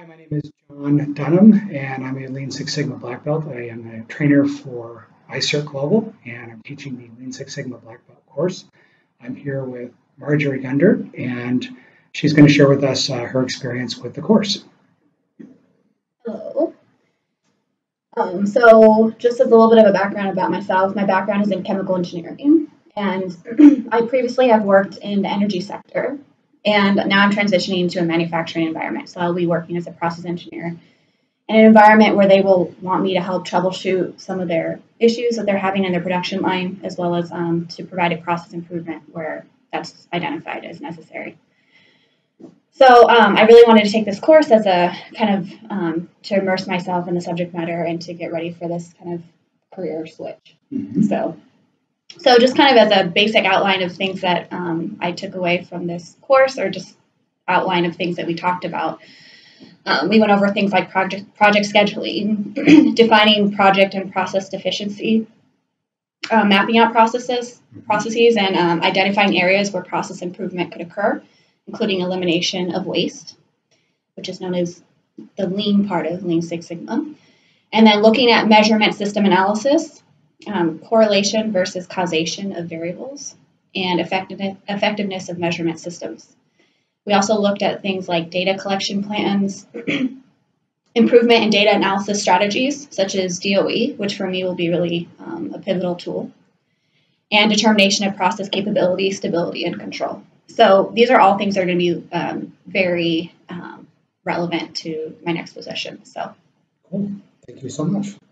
Hi, my name is John Dunham, and I'm a Lean Six Sigma Black Belt. I am a trainer for iCert Global, and I'm teaching the Lean Six Sigma Black Belt course. I'm here with Marjorie Gundert, and she's going to share with us her experience with the course. Hello. So just as a little bit of a background about myself, my background is in chemical engineering, and I previously have worked in the energy sector. And now I'm transitioning into a manufacturing environment. So I'll be working as a process engineer in an environment where they will want me to help troubleshoot some of their issues that they're having in their production line, as well as to provide a process improvement where that's identified as necessary. So I really wanted to take this course as a kind of to immerse myself in the subject matter and to get ready for this kind of career switch. Mm-hmm. So just kind of as a basic outline of things that I took away from this course, or just outline of things that we talked about. We went over things like project scheduling, defining project and process deficiency, mapping out processes, and identifying areas where process improvement could occur, including elimination of waste, which is known as the lean part of Lean Six Sigma. And then looking at measurement system analysis, correlation versus causation of variables, and effectiveness of measurement systems. We also looked at things like data collection plans, improvement in data analysis strategies, such as DOE, which for me will be really a pivotal tool, and determination of process capability, stability, and control. So these are all things that are going to be very relevant to my next position. So. Cool. Thank you so much.